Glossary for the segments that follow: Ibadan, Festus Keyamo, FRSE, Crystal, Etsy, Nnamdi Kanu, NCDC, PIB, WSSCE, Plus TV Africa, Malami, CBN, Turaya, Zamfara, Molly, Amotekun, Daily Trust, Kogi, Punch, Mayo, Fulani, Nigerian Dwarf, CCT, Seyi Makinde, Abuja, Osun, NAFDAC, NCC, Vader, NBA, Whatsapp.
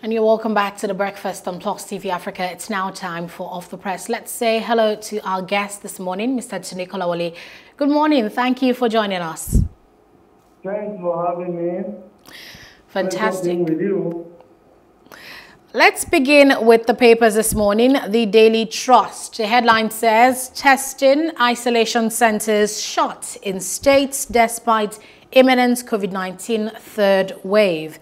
And you're welcome back to The Breakfast on Plus TV Africa. It's now time for Off the Press. Let's say hello to our guest this morning, Mr. Tunde Kolawole. Good morning. Thank you for joining us. Thanks for having me. Fantastic. With you. Let's begin with the papers this morning. The Daily Trust. The headline says, testing isolation centers shut in states despite imminent COVID-19 third wave.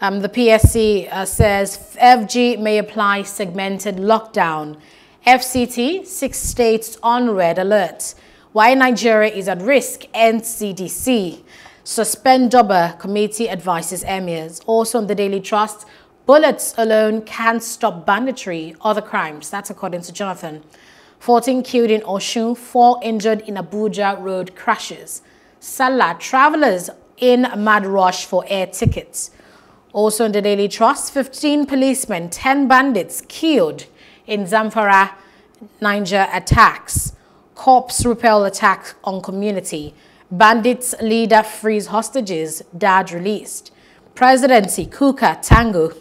The PSC says FG may apply segmented lockdown. FCT, 6 states on red alert. Why Nigeria is at risk, NCDC. Suspend Doba, committee advises emirs. Also on the Daily Trust, bullets alone can't stop banditry, other crimes. That's according to Jonathan. 14 killed in Oshun, 4 injured in Abuja road crashes. Salah, travelers in mad rush for air tickets. Also in the Daily Trust, 15 policemen, 10 bandits killed in Zamfara, Niger attacks. Corps repel attack on community. Bandits leader frees hostages, dad released. Presidency, Kuka, Tango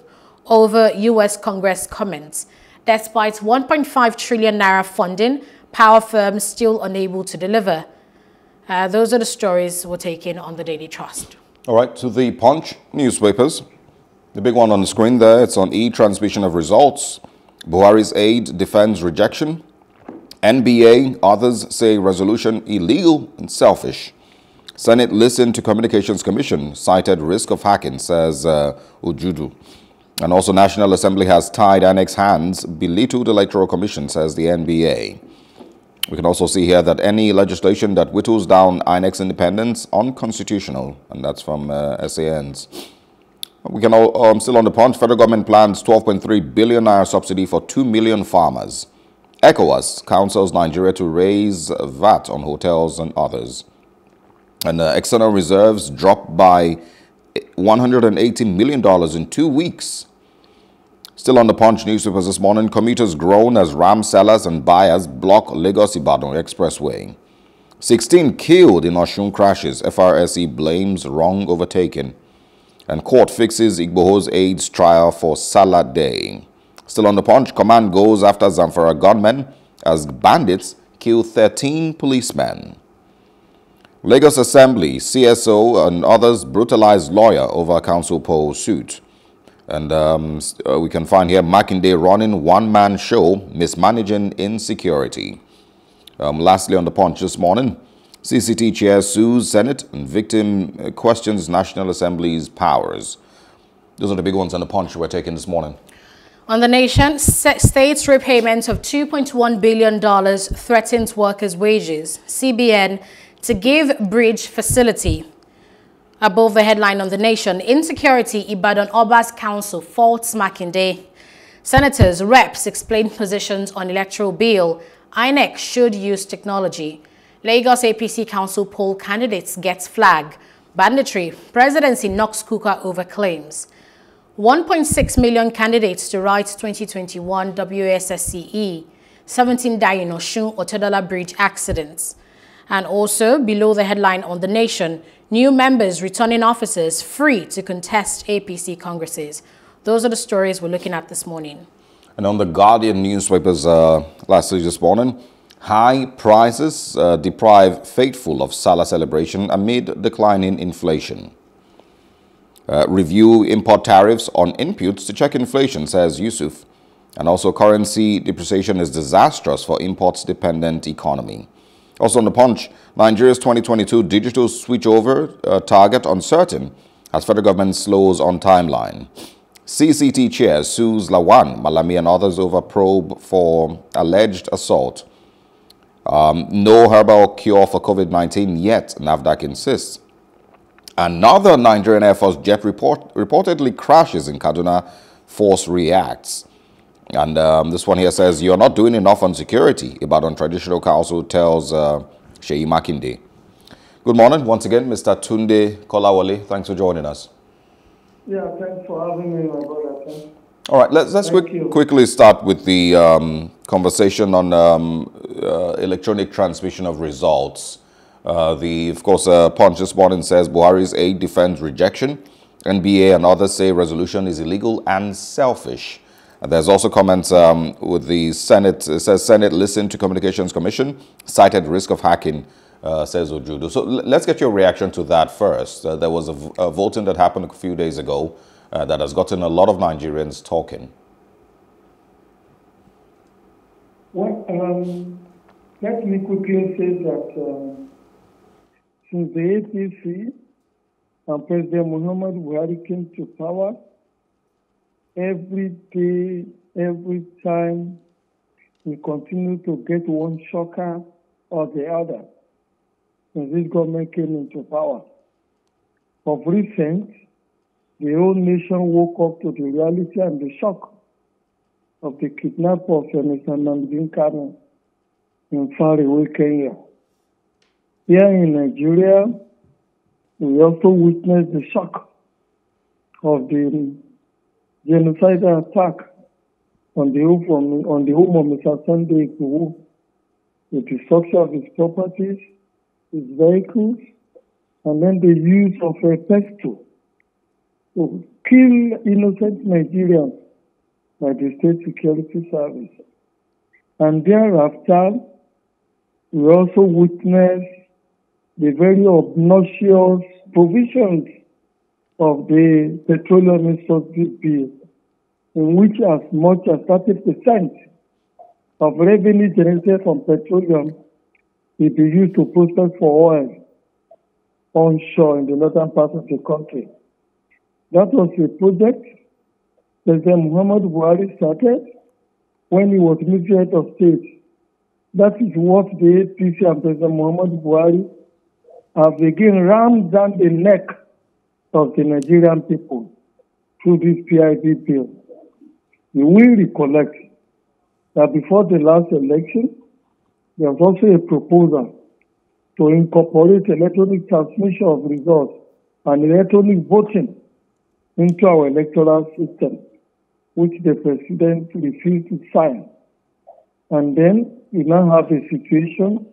over U.S. Congress comments. Despite 1.5 trillion naira funding, power firms still unable to deliver. Those are the stories we're taking on the Daily Trust. All right, to the Punch newspapers. The big one on the screen there, it's on e-transmission of results. Buhari's aide defends rejection. NBA, others say resolution illegal and selfish. Senate listened to Communications Commission, cited risk of hacking, says Ujudu. And also National Assembly has tied annex hands, belittled Electoral Commission, says the NBA. We can also see here that any legislation that whittles down INEC independence unconstitutional, and that's from SANs. We can all, still on the Punch, federal government plans 12.3 billion naira subsidy for 2 million farmers. ECOWAS counsels Nigeria to raise VAT on hotels and others. And external reserves dropped by $180 million in 2 weeks. Still on the Punch newspapers this morning, commuters groan as ram sellers and buyers block Lagos-Ibadan Expressway. 16 killed in Osun crashes, FRSE blames wrong overtaking. And court fixes Igboho's aide's trial for Salah Day. Still on the Punch, command goes after Zamfara gunmen as bandits kill 13 policemen. Lagos Assembly, CSO and others brutalize lawyer over council poll suit. And we can find here Makinde running one-man show, mismanaging insecurity. Lastly on the Punch this morning, CCT chair sues Senate and victim questions National Assembly's powers. Those are the big ones on the Punch we're taking this morning. On the Nation, states repayment of $2.1 billion threatens workers' wages. CBN to give bridge facility. Above the headline on the Nation, insecurity, Ibadan Oba's council faults Makinde. Senators, reps explain positions on electoral bill. INEC should use technology. Lagos APC council poll candidates gets flag. Banditry, presidency knocks Kuka over claims. 1.6 million candidates to write 2021 WSSCE. 17 die in Osun Otedola Bridge accidents. And also, below the headline on the Nation, new members, returning officers, free to contest APC congresses. Those are the stories we're looking at this morning. And on the Guardian newspapers, lastly this morning, high prices deprive faithful of Salah celebration amid declining inflation. Review import tariffs on inputs to check inflation, says Yusuf. And also, currency depreciation is disastrous for imports-dependent economy. Also on the Punch, Nigeria's 2022 digital switchover target uncertain as federal government slows on timeline. CCT chair sues Lawan, Malami and others over probe for alleged assault. No herbal cure for COVID-19 yet, NAFDAC insists. Another Nigerian Air Force jet reportedly crashes in Kaduna, force reacts. And this one here says, you're not doing enough on security, Ibadan Traditional Council tells Seyi Makinde. Good morning once again, Mr. Tunde Kolawole. Thanks for joining us. Yeah, thanks for having me, my brother. Thanks. All right, let's quickly start with the conversation on electronic transmission of results. Of course, Punch this morning says Buhari's aide defends rejection. NBA and others say resolution is illegal and selfish. There's also comments with the Senate. It says, Senate listened to Communications Commission, cited risk of hacking, says Ojudo. So let's get your reaction to that first. There was a voting that happened a few days ago that has gotten a lot of Nigerians talking. Well, let me quickly say that since the APC and President Muhammadu Buhari came to power, every day, every time, we continue to get one shocker or the other. And this government came into power. Of recent, the whole nation woke up to the reality and the shock of the kidnap of Mr. Nnamdi Kanu in faraway Kenya. Here in Nigeria, we also witnessed the shock of the genocidal attack on the home of Mr. Sunday Igbu, the destruction of his properties, his vehicles, and then the use of a pestle to kill innocent Nigerians by the State Security Service. And thereafter, we also witnessed the very obnoxious provisions of the Petroleum Industry Bill, in which as much as 30% of revenue generated from petroleum will be used to process for oil onshore in the northern part of the country. That was a project President Muhammadu Buhari started when he was Minister Head of State. That is what the APC and President Muhammadu Buhari have again rammed down the neck of the Nigerian people through this PIB bill. You will recollect that before the last election, there was also a proposal to incorporate electronic transmission of results and electronic voting into our electoral system, which the president refused to sign. And then we now have a situation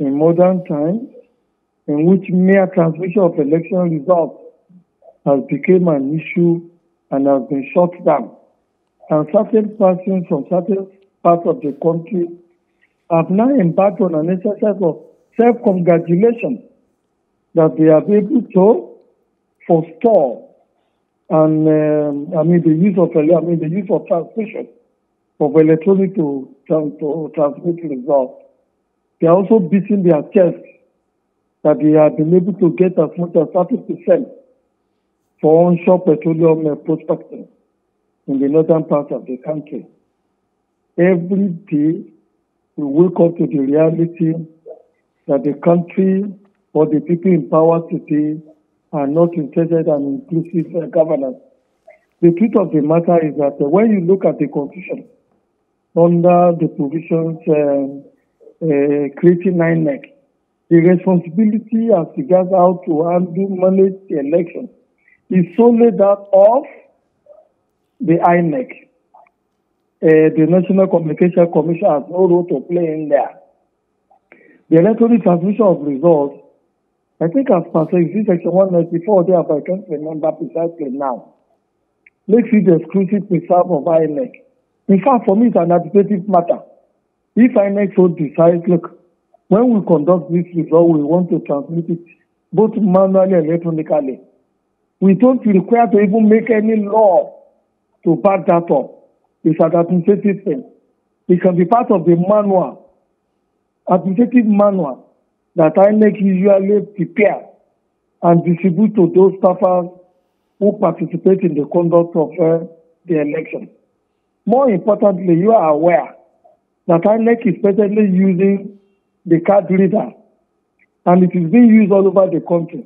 in modern times in which mere transmission of election results has become an issue and has been shut down. And certain persons from certain parts of the country have now embarked on an exercise of self-congratulation that they have able to forestall and the use of transmission of electronic to transmit results. They are also beating their chest that they have been able to get as much as 30% for onshore petroleum prospecting in the northern part of the country. Every day, we wake up to the reality that the country or the people in power today are not interested in inclusive governance. The truth of the matter is that when you look at the constitution, under the provisions creating INEC, the responsibility as regards how to handle, manage the election is solely that of the INEC. The National Communication Commission has no role to play in there. The electronic transmission of results, I think as per Section 194 there, but I can't remember precisely now, makes it the exclusive preserve of INEC. In fact, for me, it's an administrative matter. If INEC so decides, look, when we conduct this result, we want to transmit it both manually and electronically. We don't require to even make any law to back that up. It's an administrative thing. It can be part of the manual, administrative manual that INEC usually prepare and distribute to those staffers who participate in the conduct of the election. More importantly, you are aware that INEC is presently using the card reader, and it is being used all over the country.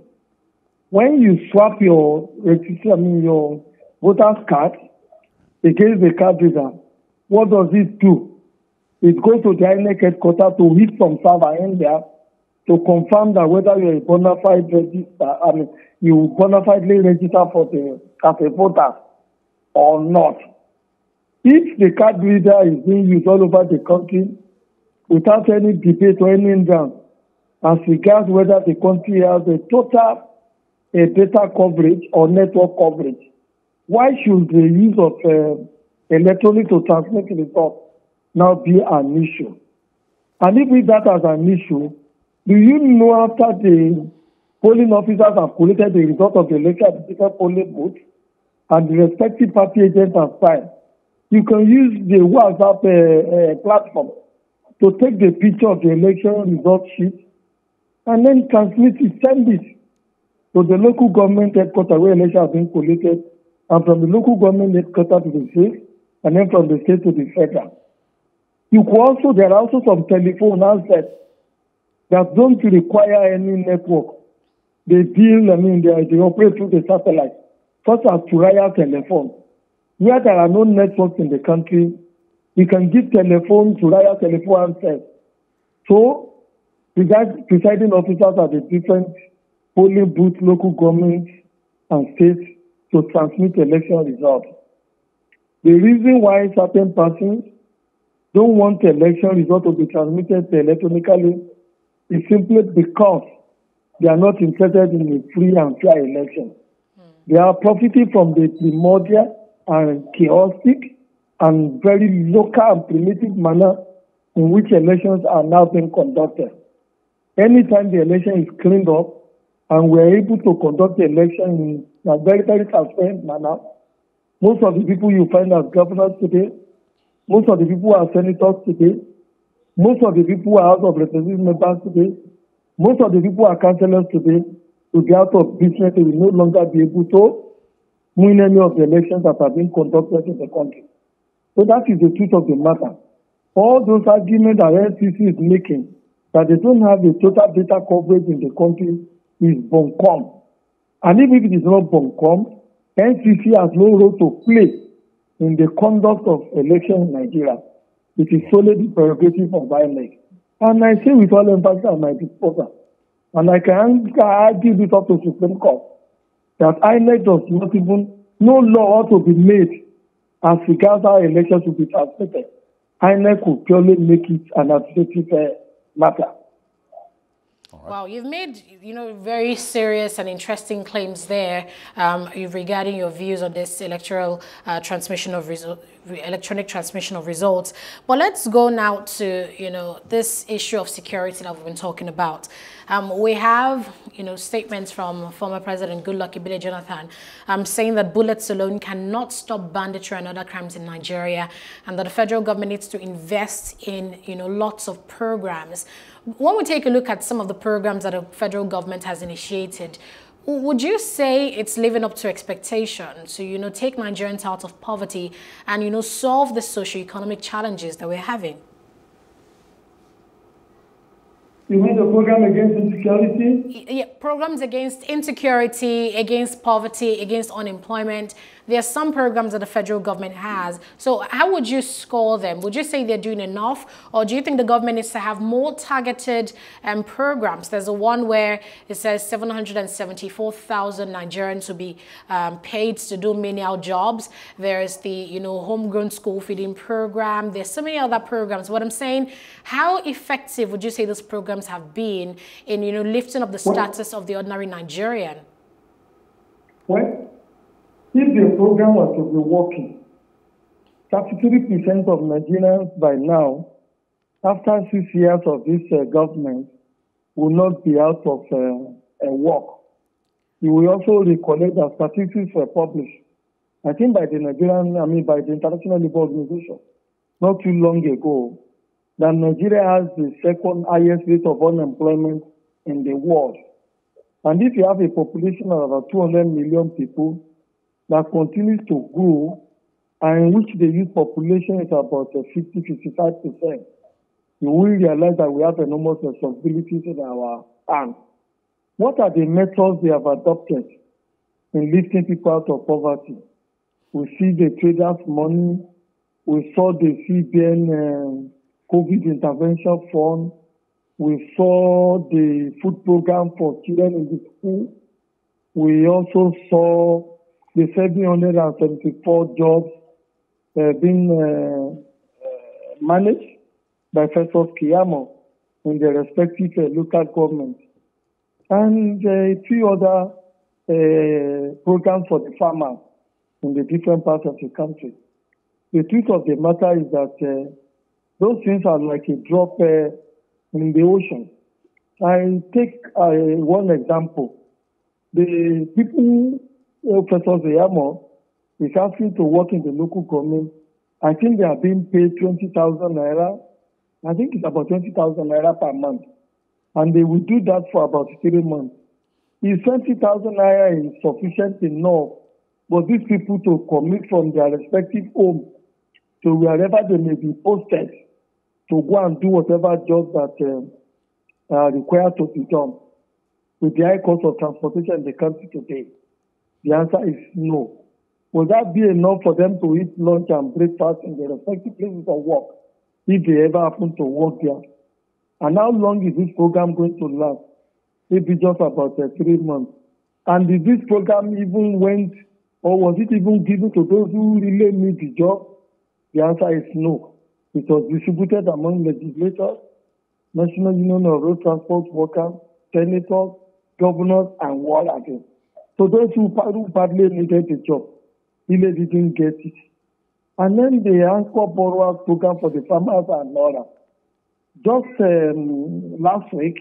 When you swap your voter's card against the card reader, what does it do? It goes to the INEC headquarters to hit some server in there to confirm that whether you're a bona fide you bona fidely register as a voter or not. If the card reader is being used all over the country without any debate or any indulgence as regards whether the country has a total a data coverage or network coverage, why should the use of electronic to transmit results now be an issue? And if that is an issue, do you know after the polling officers have collated the result of the election at the different polling booths and the respective party agents have signed, you can use the WhatsApp platform to take the picture of the election result sheet and then transmit it, send it to the local government headquarters where elections have been collated, and from the local government headquarters to the state, and then from the state to the federal. You could also, there are also some telephone assets that don't require any network. They deal, they operate through the satellite, such as Turaya telephone. Where there are no networks in the country, you can give telephone, Turaya telephone access. So, presiding officers at the different polling booths, local governments, and states to transmit election results. The reason why certain persons don't want election results to be transmitted electronically is simply because they are not interested in a free and fair election. They are profiting from the primordial and chaotic and very local and primitive manner in which elections are now being conducted. Anytime the election is cleaned up and we are able to conduct the election in a very, very transparent manner, most of the people you find as governors today, most of the people are senators today, most of the people are House of Representative members today, most of the people are councillors today, to be out of business, they will no longer be able to win any of the elections that are being conducted in the country. So that is the truth of the matter. All those arguments that NCC is making, that they don't have the total data coverage in the country, is buncombe. And even if it is not buncombe, NCC has no role to play in the conduct of elections in Nigeria. It is solely the prerogative of INEC. And I say with all emphasis at my disposal, and I can argue this up to Supreme Court, that INEC does not even, no law ought to be made as regards how elections should be transmitted. INEC could purely make it an administrative matter. Right. Wow, you've made, very serious and interesting claims there regarding your views on this electronic transmission of results. But let's go now to, this issue of security that we've been talking about. We have, statements from former President Goodluck Jonathan saying that bullets alone cannot stop banditry and other crimes in Nigeria, and that the federal government needs to invest in, lots of programs. When we take a look at some of the programs that the federal government has initiated, would you say it's living up to expectation to, take Nigerians out of poverty and, solve the socio-economic challenges that we're having? You mean the program against insecurity? Yeah, programs against insecurity, against poverty, against unemployment. There are some programs that the federal government has. So how would you score them? Would you say they're doing enough? Or do you think the government needs to have more targeted programs? There's a one where it says 774,000 Nigerians will be paid to do menial jobs. There is the, homegrown school feeding program. There's so many other programs. What I'm saying, how effective would you say this program have been in, lifting up the status of the ordinary Nigerian? Well, if the program was to be working, 33% of Nigerians by now, after 6 years of this government, will not be out of work. You will also recollect that statistics were published, I think by the by the International Labour Organization, not too long ago, that Nigeria has the second highest rate of unemployment in the world. And if you have a population of about 200 million people that continues to grow, and in which the youth population is about 50-55%, you will realize that we have enormous responsibilities in our hands. What are the methods they have adopted in lifting people out of poverty? We see the traders' money, we saw the CBN COVID intervention fund. We saw the food program for children in the school. We also saw the 774 jobs being managed by Festus Keyamo in the respective local governments. And a few other programs for the farmers in the different parts of the country. The truth of the matter is that those things are like a drop in the ocean. I take one example. The people, Festus Keyamo, is asking to work in the local government. I think they are being paid 20,000 naira. I think it's about 20,000 naira per month. And they will do that for about 3 months. Is 20,000 naira insufficient enough for these people to commit from their respective homes to wherever they may be posted to go and do whatever jobs that are required to be done? With the high cost of transportation in the country today, the answer is no. Will that be enough for them to eat lunch and breakfast in their respective places of work, if they ever happen to work there? And how long is this program going to last? Maybe just about 3 months. And did this program even went, or was it even given to those who really need the job? The answer is no. It was distributed among legislators, National Union of Road Transport Workers, senators, governors, and what again. So those who badly needed the job, really didn't get it. And then the anchor borrowers program for the farmers and all that. Just last week,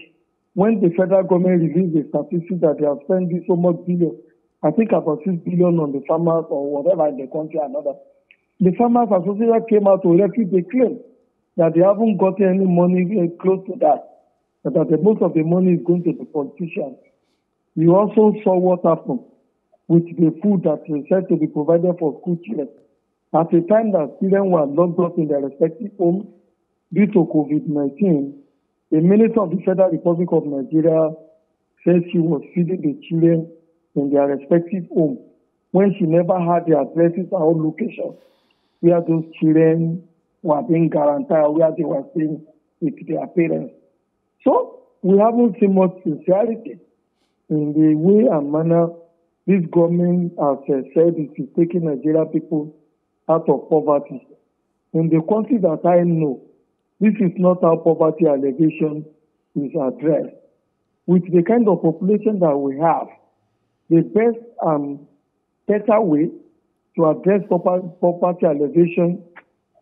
when the federal government released the statistics that they have spent so much billion, I think about 6 billion on the farmers or whatever in the country and others, the farmers association came out to refute the claim that they haven't gotten any money close to that the most of the money is going to the politicians. You also saw what happened with the food that was said to be provided for school children. At the time that children were locked up in their respective homes due to COVID-19, the Minister of the Federal Republic of Nigeria said she was feeding the children in their respective homes when she never had the addresses or locations where those children were being guaranteed, where they were staying with their parents. So we haven't seen much sincerity in the way and manner this government has said it is taking Nigeria people out of poverty. In the country that I know, this is not how poverty allegations is addressed. With the kind of population that we have, the best and better way to address poverty allegations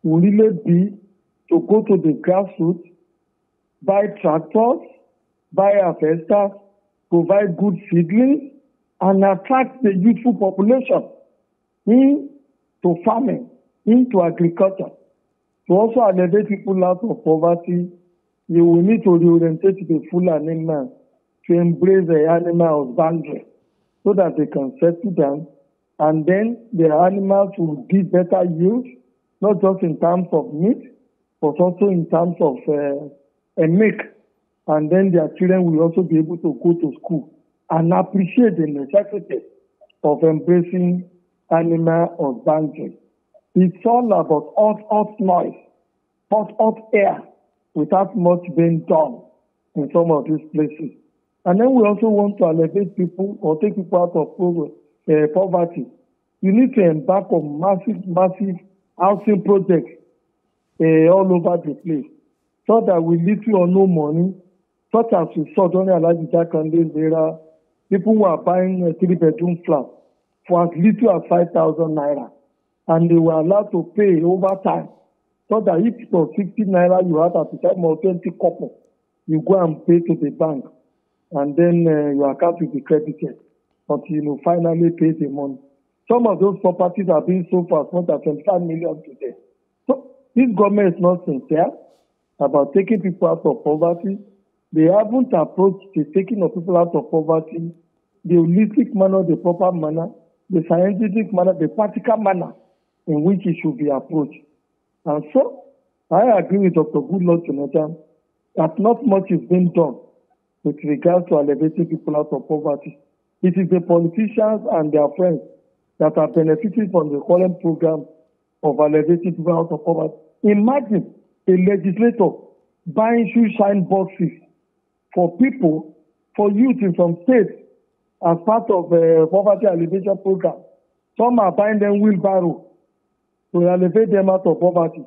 will really be to go to the grassroots, buy tractors, buy harvesters, provide good seedlings, and attract the youthful population into farming, into agriculture. To also alleviate people out of poverty, you will need to reorientate the full animal to embrace the animal boundary so that they can settle down, and then the animals will give better yield, not just in terms of meat, but also in terms of milk. And then their children will also be able to go to school and appreciate the necessity of embracing animal husbandry. It's all about hot noise, hot air, without much being done in some of these places. And then we also want to elevate people or take people out of poverty. You need to embark on massive housing projects all over the place, so that we little or no money, such as we saw during Alhaji Jakande's era. People who are buying a 3-bedroom flat for as little as 5,000 naira. And they were allowed to pay over time. So that if it was 60 naira you had at the time or 20 couple, you go and pay to the bank. And then your account will be credited. But you finally pay the money. Some of those properties are being sold for as much as 25 million today. So this government is not sincere about taking people out of poverty. They haven't approached the taking of people out of poverty the holistic manner, the proper manner, the scientific manner, the practical manner in which it should be approached. And so, I agree with Dr. Goodluck Jonathan that not much is being done with regards to elevating people out of poverty. It is the politicians and their friends that are benefiting from the current program of elevating people out of poverty. Imagine a legislator buying shoe shine boxes for people, for youth in some states, as part of a poverty elevation program. Some are buying them wheelbarrow to elevate them out of poverty.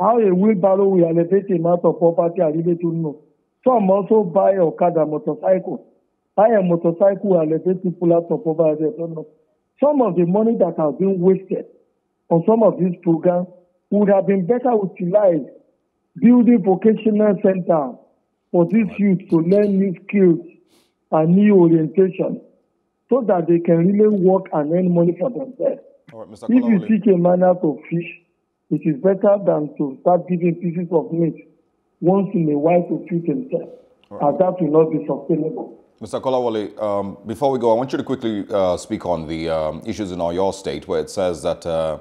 How a wheelbarrow will elevate them out of poverty, I really don't know. Some also buy Okada motorcycle buy a motorcycle and let people out of over there. Some of the money that has been wasted on some of these programs would have been better utilized building vocational centers for these youth to learn new skills and new orientation so that they can really work and earn money for themselves. All right, Mr. Kolawole. If you teach a manner to fish, it is better than to start giving pieces of meat once in a while to feed himself, right, and that will not be sustainable. Mr. Kolawole, before we go, I want you to quickly speak on the issues in your state, where it says that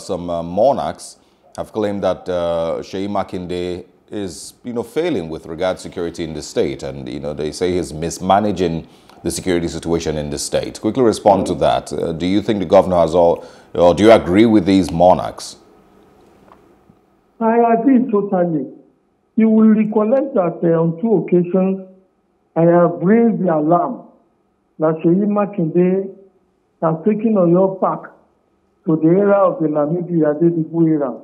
some monarchs have claimed that Seyi Makinde is, failing with regard to security in the state, and they say he's mismanaging the security situation in the state. Quickly respond to that. Do you think the governor has all, or do you agree with these monarchs? I agree totally. You will recollect that on two occasions, I have raised the alarm that Seyi Makinde has taken Oyo back to the era of the Nnamdi Adedigbo era,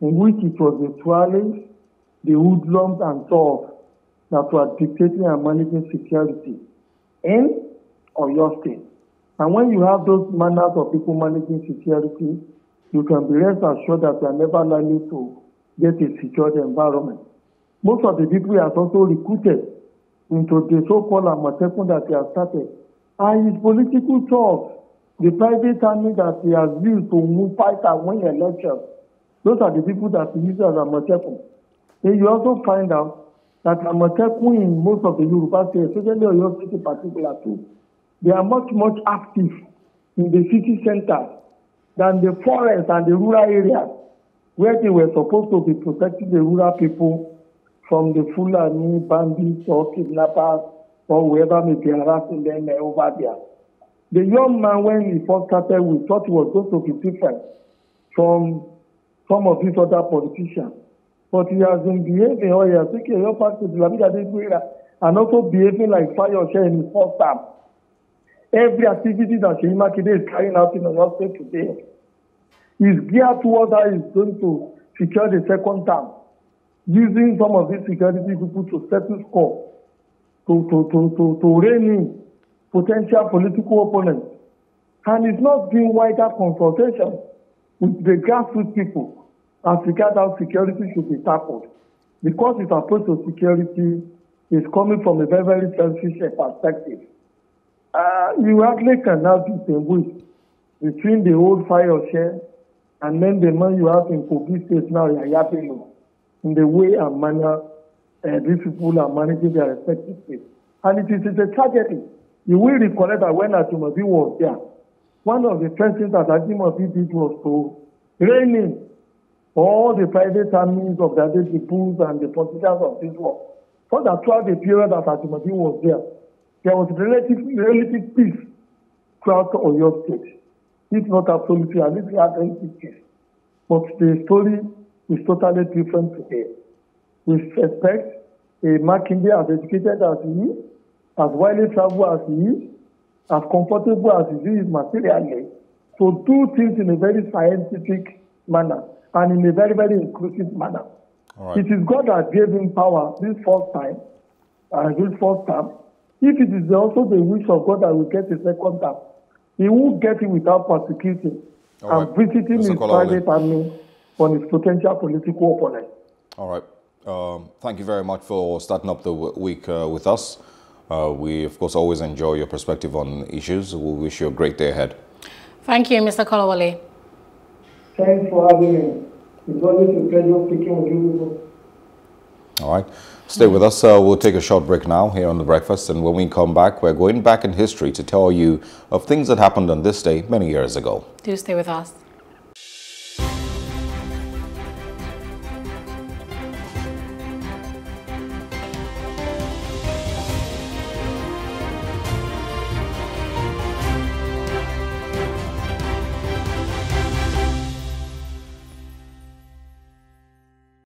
in which it was the Tuaregs, the hoodlums, and so on that were dictating and managing security in Oyo State. And when you have those manners of people managing security, you can be rest assured that you are never likely to get a secured environment. Most of the people are also recruited into the so-called Amotekun that they have started. And his political talks, the private army that he has used to move, fight and win elections, those are the people that he uses as Amotekun. Then you also find out that Amotekun in most of the Yoruba states, especially Oyo State in particular too, they are much, much active in the city centers than the forest and the rural areas, where they were supposed to be protecting the rural people from the Fulani bandits or kidnappers or whoever may be harassing them over there. The young man, when he first started, we thought he was going to be different from some of these other politicians. But he has been behaving, or he has taken your part to the and also behaving like Fayose in his first time. Every activity that Seyi Makinde is carrying out in Oyo State today is geared towards how he's going to secure the second term, using some of these security people to settle score, to rein in potential political opponents. And it's not doing wider consultation with the grassroots people as regards how security should be tackled, because its approach to security is coming from a very, very selfish perspective. You actually cannot distinguish between the old Fayose and then the man you have in Kogi State now, Yayapelo, in the way and manner these people are managing their respective states. And it is a tragedy. You will recollect that when Ajimobi was there, one of the first things that Ajimobi did was to rein in all the private armies of the Adedigbo and the politicians of this world, so that throughout the period that Ajimobi was there, there was relative peace throughout Oyo State. If not absolutely, at least we had relative peace. But the story is totally different today. We expect Makinde, as educated as he is, as widely traveled as he is, as comfortable as he is materially, to do things in a very scientific manner and in a very, very inclusive manner. All right. It is God that gave him power this first time, this first term. If it is also the wish of God that will get a second term, he won't get it without persecuting and visiting his private family on his potential political opponent. All right. Thank you very much for starting up the week with us. We, of course, always enjoy your perspective on issues. We wish you a great day ahead. Thank you, Mr. Kolawole. Thanks for having me. It's always a pleasure speaking with you. All right. Stay with us. We'll take a short break now here on The Breakfast. And when we come back, we're going back in history to tell you of things that happened on this day many years ago. Do stay with us.